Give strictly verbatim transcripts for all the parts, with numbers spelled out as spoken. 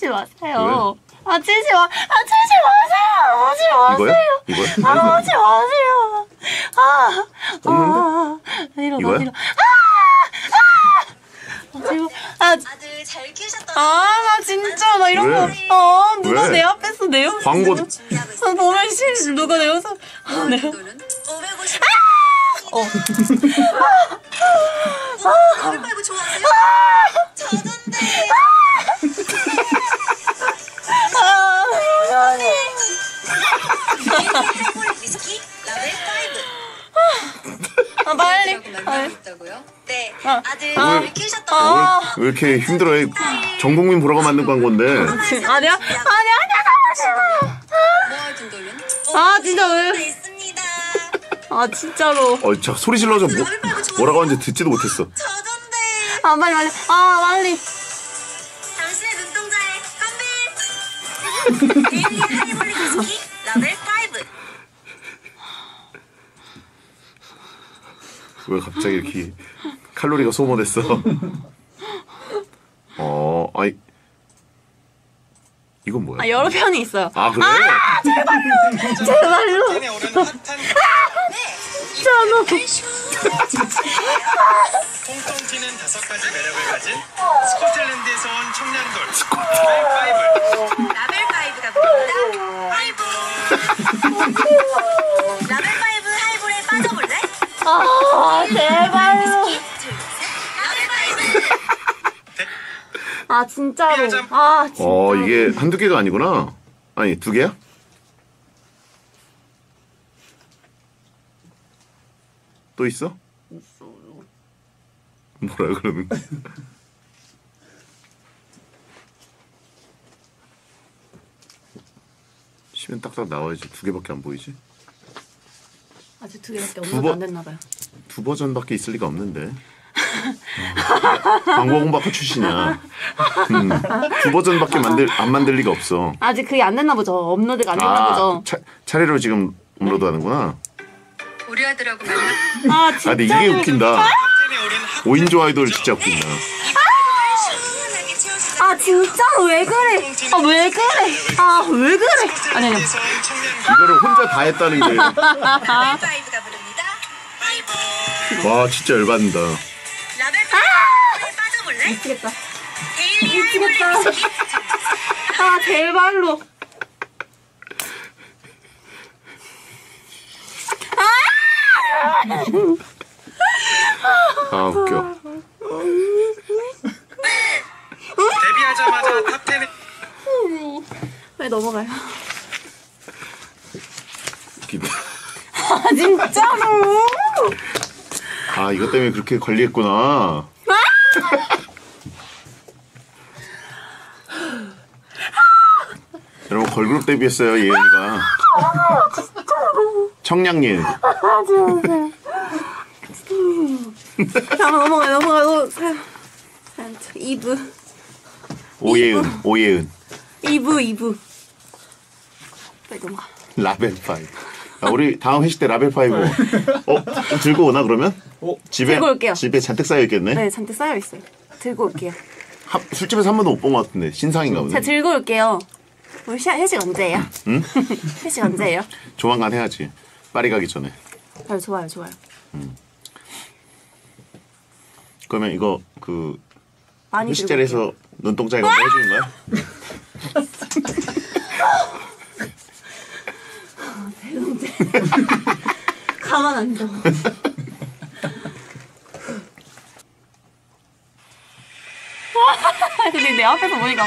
찌지 마세요. 왜? 아 찌지 마, 아 찌지 마세요. 오지 마세요. 이거요? 이거요? 아 오지 마세요. 아, 아, 아 이런 이거요? 이런. 아, 다들 잘 키우셨던. 아, 나 진짜 나 이런 거. 아, 누가 왜? 내 앞에서 내 옷 광고. 아, 너무 싫어. 누가 내 옷을. 아, 내 옷. 아! 어. 아! 얼굴 빨고 좋아하세요? 저던데. 아! 콜 위스키 라벨 오. 아, 빨리. 있다고요? 네. 아들 잘 키우셨다고. 왜 이렇게 힘들어요? 전국민 보라고 만든 광고인데. 아니야? 아니야, 아니야, 잠깐만. 아, 진짜 왜? 아 진짜로. 어, 저 소리 질러서 뭐, 뭐라고 하는지 듣지도 못했어. 저던데. 아 빨리 빨리. 아 빨리. 당신의 눈동자에 컴백. 데일리 하이볼리 위스키 라벨 오. 왜 갑자기 이렇게 칼로리가 소모됐어? 어, 아이. 이건 뭐야? 아 여러 편이 있어요. 아 그래? 아 제발로 제발로. 저는 통통 튀는 다섯 가지 매력을 가진 스코틀랜드에서 온 청년돌 라벨 파이브. 라벨 파이브가 뭐야? 파이브. 라벨 파이브 하이볼에 빠져볼래? 아 제발로. 라벨 파이브. 아 진짜로. 아 진짜. 어 이게 한두 개도 아니구나. 아니 두 개야? 또 있어? 있어요. 뭐라 그러는? 시면 딱딱 나와야지. 두 개밖에 안 보이지? 아직 두 개밖에 업로드 안 됐나 봐요. 두 버전밖에 있을 리가 없는데. 광고공박가 출신이야. 음, 두 버전밖에 만들 안 만들 리가 없어. 아직 그게 안 됐나 보죠. 업로드가 안 됐나 아, 보죠. 차, 차례로 지금 업로드하는구나. 우리 아들하고 만나. 아 진짜. 아, 근데 이게 웃긴다. 오인조 아이돌 진짜 웃긴다. 아 진짜로 왜 그래? 아 왜 그래? 아 왜 그래? 아니 아니. 이거를 혼자 다 했다는 게. 와 진짜 열받는다. 미치겠다. 미치겠다. 아, 제발로. 아, 웃겨. 데뷔하자마자 탑텐에. 왜 넘어가요? 아, 진짜로. 아, 이것 때문에 그렇게 관리했구나. 여러분 걸그룹 데뷔했어요. 예은이가. 청량님. 자 넘어가 넘어가. 이브. 오예은 오예은. 이브 이브. 빨리 넘어가. 라벨 파이브. 아, 우리 다음 회식 때 라벨 파이브. 어 들고 오나 그러면? 어 집에 들고 올게요. 집에 잔뜩 쌓여 있겠네. 네 잔뜩 쌓여 있어요. 들고 올게요. 하, 술집에서 한 번도 못 본 것 같은데 신상인가 보네. 제가 들고 올게요. 우리 시, 회식 언제예요? 응? 회식 언제예요? 조만간 해야지. 파리 가기 전에. 아, 좋아요, 좋아요. 음. 그러면 이거 그 회식 자리에서 눈동자 이거 해주는 거야? 아, 배성재. 가만 안 둬. 근데 내 앞에서 보니까.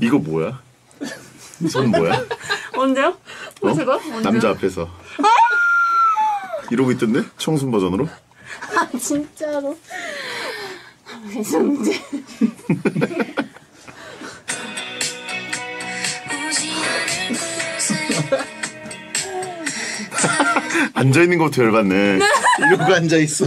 이거 뭐야? 이 손 뭐야? 언제요? 어? 제가? 언제요? 남자 앞에서 이러고 있던데? 청순 버전으로? 아 진짜로 배성재. 앉아있는 것부터 열받네. 이러고 앉아있어.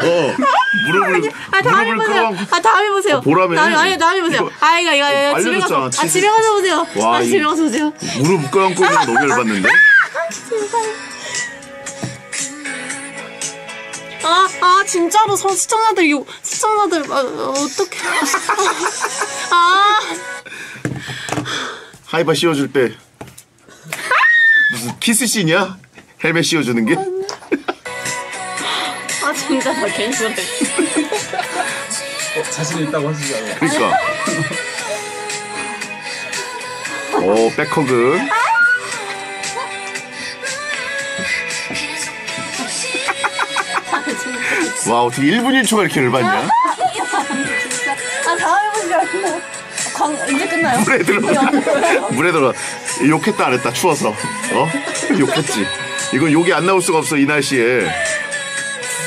무릎을 아 다음에 보세요. 아 다음에 보세요. 어, 보라매. 아니 다음에 보세요. 아 이거 이거, 이거 집에 가서 아 집에 가서 보세요. 와, 아 집에 가서 보세요. 무릎 껴안고 있는 너무 열받는데. 아, 아 진짜로 서, 시청자들 이거 시청자들 아, 어떻게 아 하이바 씌워줄 때 무슨 키스씬이야? 헬멧 씌워주는 게? 아 진짜 나 괜찮아. 어, 자신 있다고 하시잖아요. 그러니까. 오 백허그. 와 어떻게 일 분 일 초가 이렇게 열받냐? 진짜. 아 다음에 보시라고. 광 이제 끝나요? 물에 들어가. 물에 들어가. 욕했다 안 했다 추워서. 어? 욕했지. 이건 욕이 안 나올 수가 없어 이 날씨에.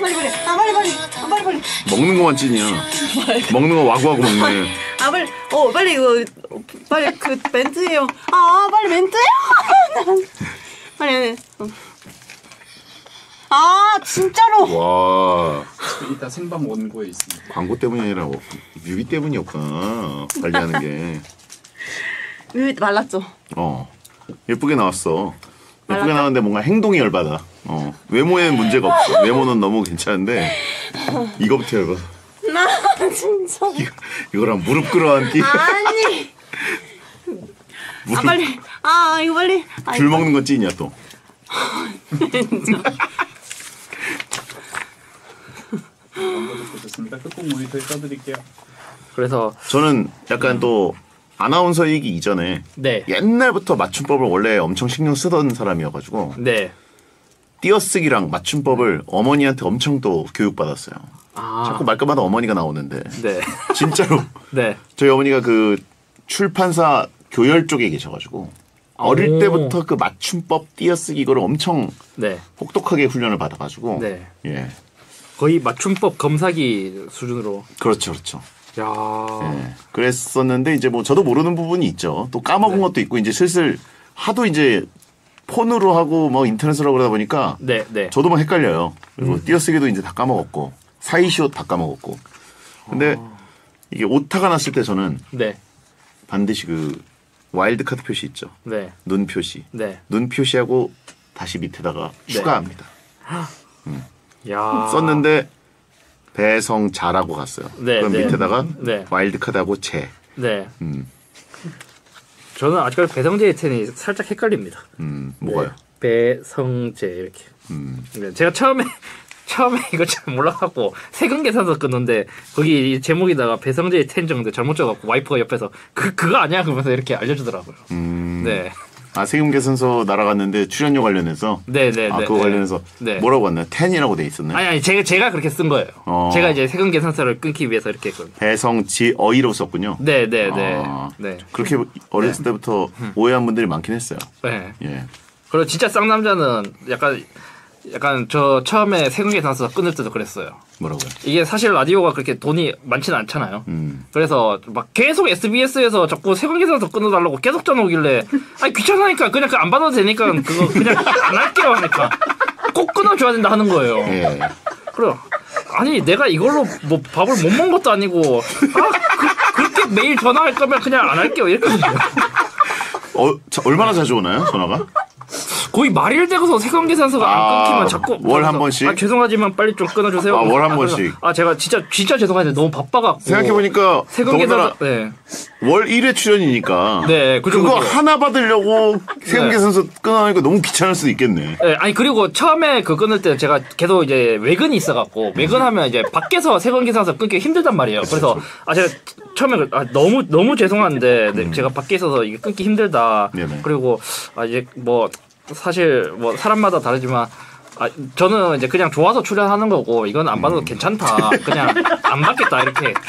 빨리 빨리. 아 빨리 빨리. 아 빨리 빨리. 먹는 거만 찐이야. 먹는 거 와구와구 먹네. 아 빨리. 어 빨리 이거 빨리 그 멘트예요. 아 빨리 멘트예요. 빨리. 어. 아 진짜로. 와. 일단 생방 원고에 있습니다. 광고 때문이 아니라 뮤비 때문이었구나. 관리하는 게. 뮤비 말랐죠. 어. 예쁘게 나왔어. 예쁘게 말랐다. 나왔는데 뭔가 행동이 열받아. 어. 외모에는 문제가 없어. 외모는 너무 괜찮은데 이거부터 열받아. 나 진짜. 이거, 이거랑 무릎 끌어안기. 아니. 무릎. 아 빨리. 아 이거 빨리. 아, 귤 이거. 먹는 건 찐이야 또. 진짜. 광고 듣고 좋습니다. 끝곡 모니터에 써드릴게요. 그래서 저는 약간 음. 또 아나운서이기 이전에 네. 옛날부터 맞춤법을 원래 엄청 신경 쓰던 사람이어가지고 네. 띄어쓰기랑 맞춤법을 어머니한테 엄청 또 교육받았어요. 아. 자꾸 말끝마다 어머니가 나오는데 네. 진짜로 네. 저희 어머니가 그 출판사 교열 쪽에 계셔가지고 어릴 오. 때부터 그 맞춤법 띄어쓰기 이걸 엄청 네. 혹독하게 훈련을 받아가지고 네. 예. 거의 맞춤법 검사기 수준으로. 그렇죠, 그렇죠. 야. 네. 그랬었는데 이제 뭐 저도 모르는 부분이 있죠. 또 까먹은 네. 것도 있고 이제 슬슬 하도 이제 폰으로 하고 뭐 인터넷으로 하고 그러다 보니까 네, 네. 저도 막 헷갈려요. 그리고 음. 띄어쓰기도 이제 다 까먹었고 사이시옷 다 까먹었고. 근데 아. 이게 오타가 났을 때 저는 네. 반드시 그 와일드카드 표시 있죠. 네. 눈 표시. 네. 눈 표시하고 다시 밑에다가 네. 추가합니다. 음. 야. 썼는데 배성자라고 갔어요. 네, 그럼 네. 밑에다가 네. 와일드카드하고 재. 네. 음. 저는 아직까지 배성재의 텐이 살짝 헷갈립니다. 음, 뭐가요? 네. 배성재 이렇게. 음. 네. 제가 처음에 처음에 이거 잘 몰라갖고 세금 계산서 끊는데 거기 제목에다가 배성재의 텐 정도 잘못 적어갖고 와이프가 옆에서 그 그거 아니야 그러면서 이렇게 알려주더라고요. 음. 네. 아 세금 계산서 날아갔는데 출연료 관련해서 네네 아 그거 관련해서 네. 뭐라고 왔나요? 텐이라고 돼 있었나요? 아니 아니 제가 제가 그렇게 쓴 거예요. 어. 제가 이제 세금 계산서를 끊기 위해서 이렇게 했거든요. 배성지어이로 썼군요. 네네네. 네, 아, 네. 그렇게 어렸을 네. 때부터 오해한 분들이 많긴 했어요. 네. 예. 그리고 진짜 쌍남자는 약간 약간 저 처음에 세금 계산서 끊을 때도 그랬어요. 뭐라고요? 이게 사실 라디오가 그렇게 돈이 많지는 않잖아요. 음. 그래서 막 계속 에스비에스에서 자꾸 세금 계산서 끊어달라고 계속 전화 오길래 아니 귀찮으니까 그냥 안 받아도 되니까 그거 그냥 안 할게요 하니까 꼭 끊어줘야 된다 하는 거예요. 예. 그래 아니 내가 이걸로 뭐 밥을 못 먹은 것도 아니고 아, 그, 그렇게 매일 전화할 거면 그냥 안 할게요 이렇게 하면 어, 자, 얼마나 자주 오나요 전화가? 거의 말일 되고서 세금 계산서가 안 끊기면 아, 자꾸 월 한 번씩. 아 죄송하지만 빨리 좀 끊어주세요. 아 월 한 번씩. 아 제가 진짜 진짜 죄송한데 너무 바빠갖고. 생각해 보니까 세금 계산서. 네. 월 일 회 출연이니까. 네. 그리고 그거 그리고. 하나 받으려고 세금 네. 계산서 끊으니까 너무 귀찮을 수도 있겠네. 네. 아니 그리고 처음에 그 끊을 때 제가 계속 이제 외근이 있어갖고 외근하면 이제 밖에서 세금 계산서 끊기 힘들단 말이에요. 그래서 아 제가 처음에 아, 너무 너무 죄송한데 네, 음. 제가 밖에 있어서 이게 끊기 힘들다. 네네. 그리고 아 이제 뭐 사실 뭐 사람마다 다르지만 아, 저는 이제 그냥 좋아서 출연하는 거고 이건 안 받아도 음. 괜찮다 그냥 안 받겠다 이렇게 했죠.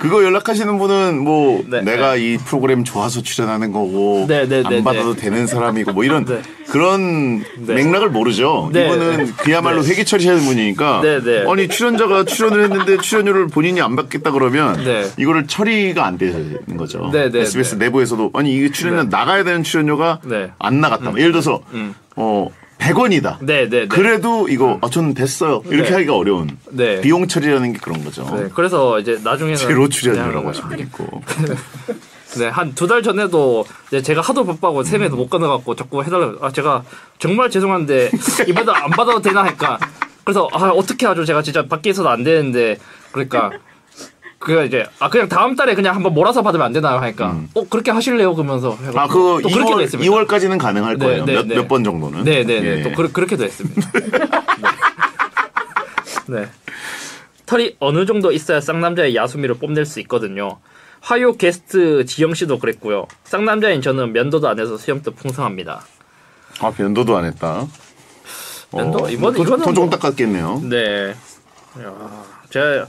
그거 연락하시는 분은 뭐 네, 내가 네. 이 프로그램 좋아서 출연하는 거고 네, 네, 안 네, 받아도 네. 되는 사람이고 뭐 이런 네. 그런 네. 맥락을 모르죠. 네. 이거는 그야말로 네. 회계 처리하는 분이니까 네, 네. 아니 출연자가 출연을 했는데 출연료를 본인이 안 받겠다 그러면 네. 이거를 처리가 안 되는 거죠. 네, 네, 에스비에스 네. 내부에서도 아니 이게 출연료 네. 나가야 되는 출연료가 네. 안 나갔다. 음. 예를 들어서 음. 어. 백 원이다. 네, 네, 네. 그래도 이거, 아, 저는 됐어요. 이렇게 네. 하기가 어려운. 네. 비용 처리라는 게 그런 거죠. 네. 그래서 이제 나중에는. 제로 출연료라고 하시면 있고. 네. 한 두 달 전에도 이제 제가 하도 바빠고 세매도 음. 못 가나갖고 자꾸 해달라고. 아, 제가 정말 죄송한데 이번에도 안 받아도 되나 할까. 그래서, 아, 어떻게 하죠? 제가 진짜 밖에 있어도 안 되는데. 그러니까. 그니까 이제 아 그냥 다음 달에 그냥 한번 몰아서 받으면 안 되나요? 하니까 음. 어 그렇게 하실래요? 그러면서 아 그거 이월 이월까지는 가능할 네, 거예요. 네, 몇 몇 번 네. 정도는. 네네네. 네, 네. 또 그, 그렇게도 했습니다. 네. 네. 털이 어느 정도 있어야 쌍남자의 야수미를 뽐낼 수 있거든요. 화요 게스트 지영 씨도 그랬고요. 쌍남자인 저는 면도도 안 해서 수염도 풍성합니다. 아 면도도 안 했다. 면도 어, 이번 뭐, 이거는 토종 닦았겠네요. 네. 야, 제가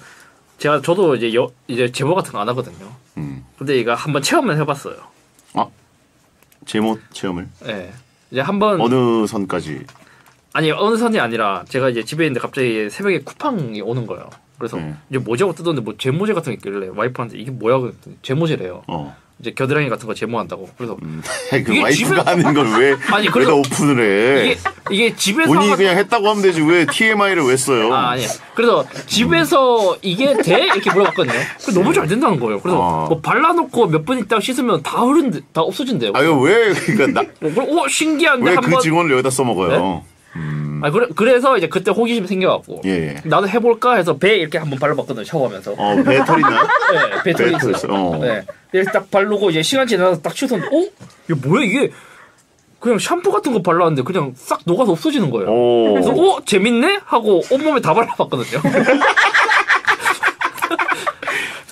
제가 저도 이제 여, 이제 제모 같은 거 안 하거든요. 음. 근데 이거 한번 체험을 해봤어요. 아 제모 체험을? 네. 이제 한번 어느 선까지? 아니 어느 선이 아니라 제가 이제 집에 있는데 갑자기 새벽에 쿠팡이 오는 거예요. 그래서 네. 이제 뭐지하고 뜯었는데 뭐 제모제 같은 게 있길래 와이프한테 이게 뭐야 그랬더니 제모제래요. 어. 이제 겨드랑이 같은 거 제모한다고. 그래서 음, 그 와이프가 집에... 하는 걸 왜 아니 그래서 오픈을 해? 이게, 이게 집에서 본인이 하면... 그냥 했다고 하면 되지 왜 티엠아이를 왜 써요? 아 아니야. 그래서 집에서 이게 돼? 이렇게 물어봤거든요. 그 너무 잘 된다는 거예요. 그래서 아. 뭐 발라놓고 몇 분 있다가 씻으면 다 흐른 다 없어진대요. 아유 왜 그러니까 나 오 신기한데 왜 그 직원을 여기다 써먹어요? 네? 음. 아 그래 그래서 이제 그때 호기심 생겨갖고 예, 예. 나도 해볼까 해서 배 이렇게 한번 발라봤거든 샤워하면서. 어 배 털이나? 네 배 털이 있어. 어. 네 이렇게 딱 바르고 이제 시간 지나서 딱 씻었는데 어? 이게 뭐야 이게? 그냥 샴푸 같은 거 발랐는데 그냥 싹 녹아서 없어지는 거예요. 오. 그래서 어 재밌네 하고 온몸에 다 발라봤거든요.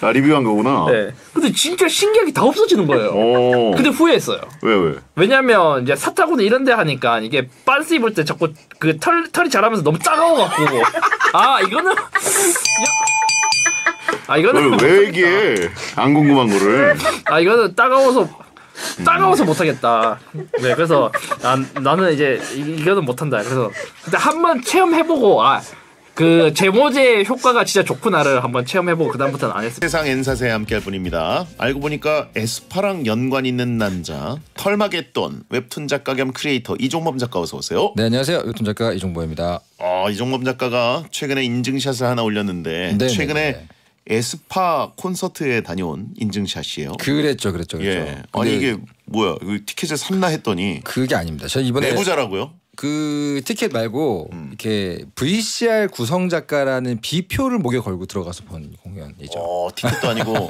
아 리뷰한 거구나. 네. 근데 진짜 신기하게 다 없어지는 거예요. 오. 근데 후회했어요. 왜 왜? 왜냐면 이제 사타구니 이런데 하니까 이게 반스 입을 때 자꾸 그 털 털이 자라면서 너무 따가워갖고 아 이거는 아 이거는 왜 얘기해? 안 궁금한 거를. 아 이거는 따가워서 따가워서 음. 못하겠다. 네 그래서 난 나는 이제 이거는 못한다. 그래서 근데 한번 체험해보고 아. 그 제모제 효과가 진짜 좋구나를 한번 체험해보고 그 다음부터는 안 했습니다. 세상 N사세에 함께할 분입니다. 알고 보니까 에스파랑 연관 있는 남자 털마겟돈 웹툰 작가 겸 크리에이터 이종범 작가 어서 오세요. 네 안녕하세요. 웹툰 작가 이종범입니다. 어, 이종범 작가가 최근에 인증샷을 하나 올렸는데 네네네. 최근에 에스파 콘서트에 다녀온 인증샷이에요. 그랬죠, 그랬죠, 그랬죠. 예. 아니 이게 뭐야? 티켓을 샀나 했더니 그게 아닙니다. 저 이번에 내부자라고요? 그 티켓 말고 음. 이렇게 브이씨알 구성 작가라는 비표를 목에 걸고 들어가서 본 공연이죠. 어, 티켓도 아니고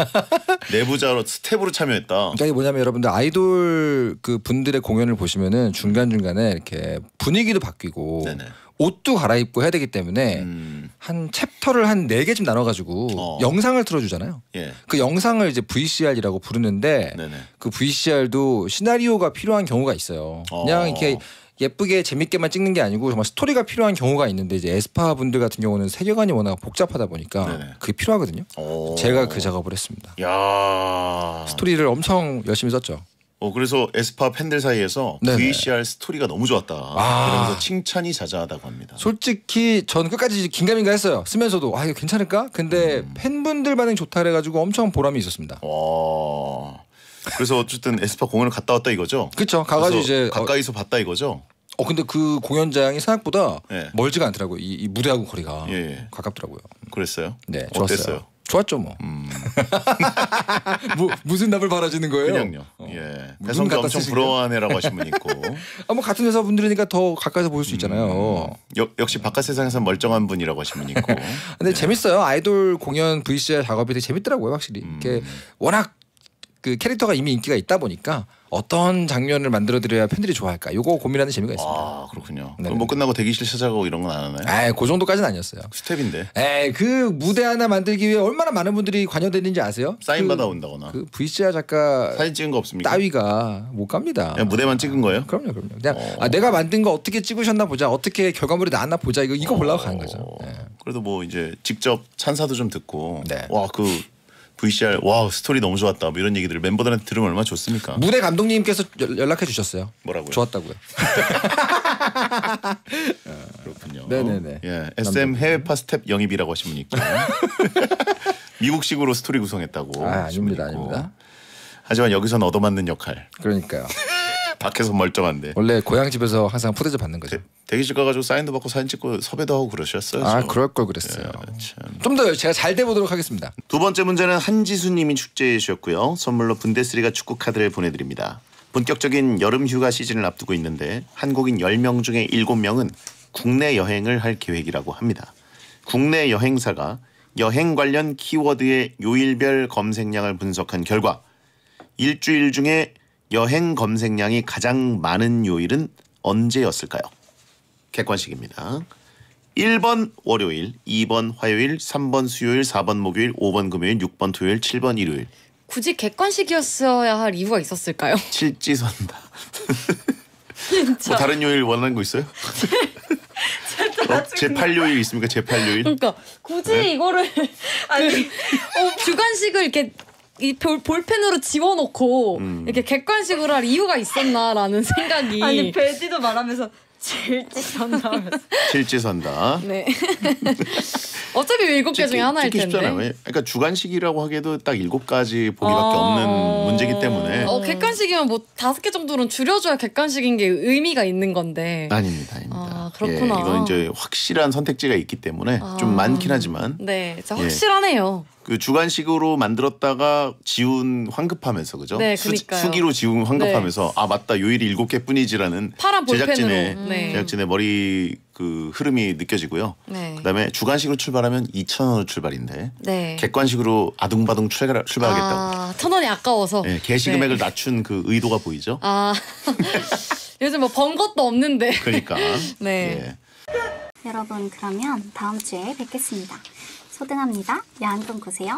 내부자로 스텝으로 참여했다. 이게 뭐냐면 여러분들 아이돌 그 분들의 공연을 보시면은 중간 중간에 이렇게 분위기도 바뀌고. 네네. 옷도 갈아입고 해야 되기 때문에 음. 한 챕터를 한 네 개쯤 나눠가지고 어. 영상을 틀어주잖아요. 예. 그 영상을 이제 브이씨알이라고 부르는데 네네. 그 브이씨알도 시나리오가 필요한 경우가 있어요. 어. 그냥 이렇게 예쁘게 재밌게만 찍는 게 아니고 정말 스토리가 필요한 경우가 있는데 이제 에스파 분들 같은 경우는 세계관이 워낙 복잡하다 보니까 네네. 그게 필요하거든요. 오. 제가 그 작업을 했습니다. 야. 스토리를 엄청 열심히 썼죠. 어 그래서 에스파 팬들 사이에서 네네. 브이씨알 스토리가 너무 좋았다. 아. 그러면서 칭찬이 자자하다고 합니다. 솔직히 전 끝까지 긴가민가 했어요. 쓰면서도 아 이거 괜찮을까? 근데 음. 팬분들 반응 좋다 그래가지고 엄청 보람이 있었습니다. 와. 그래서 어쨌든 에스파 공연을 갔다 왔다 이거죠? 그렇죠. 가가지고 이제 가까이서 어. 봤다 이거죠? 어 근데 그 공연장이 생각보다 네. 멀지가 않더라고요. 이, 이 무대하고 거리가 예. 가깝더라고요. 그랬어요? 네. 좋았어요. 어땠어요? 좋았죠 뭐. 음. 뭐 무슨 답을 바라지는 거예요? 그냥요. 어. 예. 배성재 엄청 부러워하는 애라고 하신 분 있고. 아 뭐 같은 회사 분들이니까 더 가까이서 볼 수 있잖아요. 음. 여, 역시 바깥 세상에서 멀쩡한 분이라고 하신 분 있고. 근데 예. 재밌어요. 아이돌 공연 브이씨알 작업이 되게 재밌더라고요 확실히. 음. 이렇게 워낙 그 캐릭터가 이미 인기가 있다 보니까 어떤 장면을 만들어드려야 팬들이 좋아할까 요거 고민하는 재미가 있습니다. 아 그렇군요. 네네. 그럼 뭐 끝나고 대기실 찾아가고 이런 건 안 하나요? 에이 그 정도까지는 아니었어요. 스텝인데. 에이 그 무대 하나 만들기 위해 얼마나 많은 분들이 관여되는지 아세요? 사인 그, 받아 온다거나. 그 브이씨알 작가 사진 찍은 거 없습니까? 따위가 못 갑니다. 그냥 무대만 찍은 거예요? 그럼요, 그럼요. 그냥 어. 아, 내가 만든 거 어떻게 찍으셨나 보자, 어떻게 결과물이 나왔나 보자 이거 이거 어. 보려고 가는 거죠. 네. 그래도 뭐 이제 직접 찬사도 좀 듣고. 네. 와 그. 브이씨알 와우 스토리 너무 좋았다 뭐 이런 얘기들을 멤버들한테 들으면 얼마나 좋습니까? 무대 감독님께서 연락해 주셨어요. 뭐라고요? 좋았다고요. 아, 그렇군요. 네네네. 예, 에스엠 해외파 스텝 영입이라고 하신 분이 있고 미국식으로 스토리 구성했다고. 아, 아닙니다, 아닙니다. 하지만 여기서는 얻어맞는 역할. 그러니까요. 밖에서 멀쩡한데. 원래 고향 집에서 항상 푸대접 받는 거죠. 대, 대기실 가가지고 사인도 받고 사진 찍고 섭외도 하고 그러셨어요. 아, 저. 그럴 걸 그랬어요. 예, 좀 더 제가 잘 돼보도록 하겠습니다. 두 번째 문제는 한지수님이 축제해 주셨고요. 선물로 분데스리가 축구 카드를 보내드립니다. 본격적인 여름 휴가 시즌을 앞두고 있는데 한국인 열 명 중에 일곱 명은 국내 여행을 할 계획이라고 합니다. 국내 여행사가 여행 관련 키워드의 요일별 검색량을 분석한 결과 일주일 중에 여행 검색량이 가장 많은 요일은 언제였을까요? 객관식입니다. 일 번 월요일, 이 번 화요일, 삼 번 수요일, 사 번 목요일, 오 번 금요일, 육 번 토요일, 칠 번 일요일. 굳이 객관식이었어야 할 이유가 있었을까요? 칠지선다. 뭐 다른 요일 원하는 거 있어요? 어? 제팔 요일 있습니까? 제팔 요일? 그러니까 굳이 네? 이거를 아니 어, 주관식을 이렇게 이 볼, 볼펜으로 지워놓고 음. 이렇게 객관식으로 할 이유가 있었나라는 생각이. 아니 배지도 말하면서 칠지선다 하면서 칠지선다. 네. 어차피 일곱 개 중에 하나일 텐데. 쉽잖아요. 그러니까 주관식이라고 하기에도 딱 일곱 가지 보기밖에 아 없는 문제이기 때문에. 어 객관식이면 뭐 다섯 개 정도는 줄여줘야 객관식인 게 의미가 있는 건데. 아닙니다, 아닙니다. 아, 그렇구나. 예, 이건 이제 확실한 선택지가 있기 때문에 아 좀 많긴 하지만. 네, 진짜 확실하네요. 예. 그 주관식으로 만들었다가 지운 황급하면서 그죠? 네, 수, 수기로 지운 황급하면서 네. 아 맞다 요일이 일곱 개뿐이지라는 파란 제작진의 음. 네. 제작진의 머리 그 흐름이 느껴지고요. 네. 그다음에 주관식으로 출발하면 이천 원으로 출발인데 네. 객관식으로 아둥바둥 출발, 출발하겠다고. 아, 천 원이 아까워서. 네, 개시금액을 네. 낮춘 그 의도가 보이죠. 아 요즘 뭐 번 것도 없는데. 그러니까. 네. 예. 여러분 그러면 다음 주에 뵙겠습니다. 소등합니다. 야한동 구세요.